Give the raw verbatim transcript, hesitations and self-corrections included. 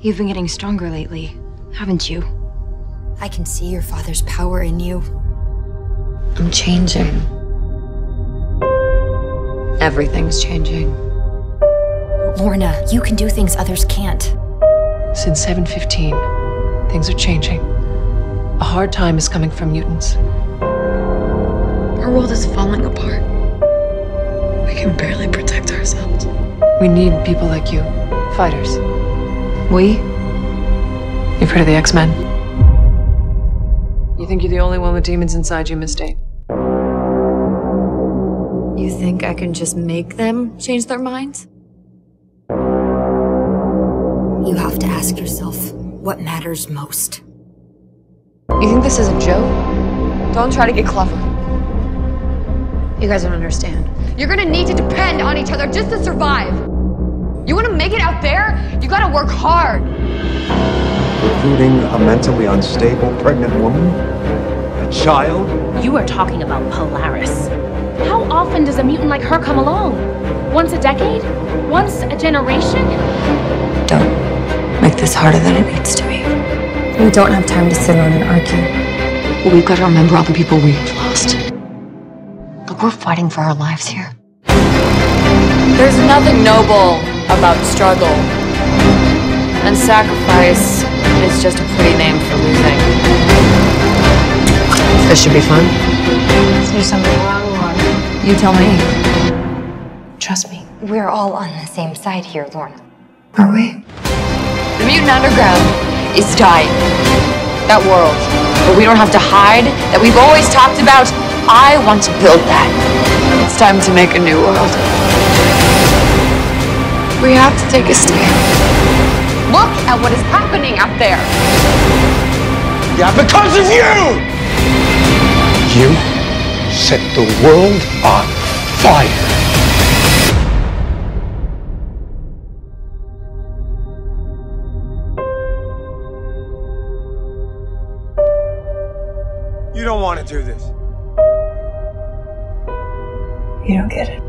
You've been getting stronger lately, haven't you? I can see your father's power in you. I'm changing. Everything's changing. Lorna, you can do things others can't. Since seven fifteen, things are changing. A hard time is coming for mutants. Our world is falling apart. We can barely protect ourselves. We need people like you, fighters. We? You've heard of the X-Men? You think you're the only one with demons inside you, Miss Dane? You think I can just make them change their minds? You have to ask yourself, what matters most? You think this is a joke? Don't try to get clever. You guys don't understand. You're gonna need to depend on each other just to survive. You want to make it out there? You got to work hard. Recruiting a mentally unstable pregnant woman? A child? You are talking about Polaris. How often does a mutant like her come along? Once a decade? Once a generation? Don't make this harder than it needs to be. We don't have time to sit on and argue. But we've got to remember all the people we've lost. Look, we're fighting for our lives here. There's nothing noble about struggle, and sacrifice is just a pretty name for losing. This should be fun. Is there something wrong, Lorna? You tell me. Trust me. We're all on the same side here, Lorna. Are we? The mutant underground is dying. That world, but we don't have to hide, that we've always talked about. I want to build that. It's time to make a new world. We have to take a stand. Look at what is happening out there. Yeah, because of you! You set the world on fire. You don't want to do this. You don't get it.